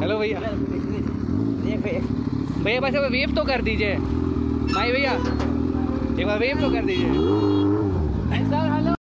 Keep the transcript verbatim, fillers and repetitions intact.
Hello भैया भैया बस वेव तो कर दीजिए भाई, भैया एक बार वेव तो कर दीजिए।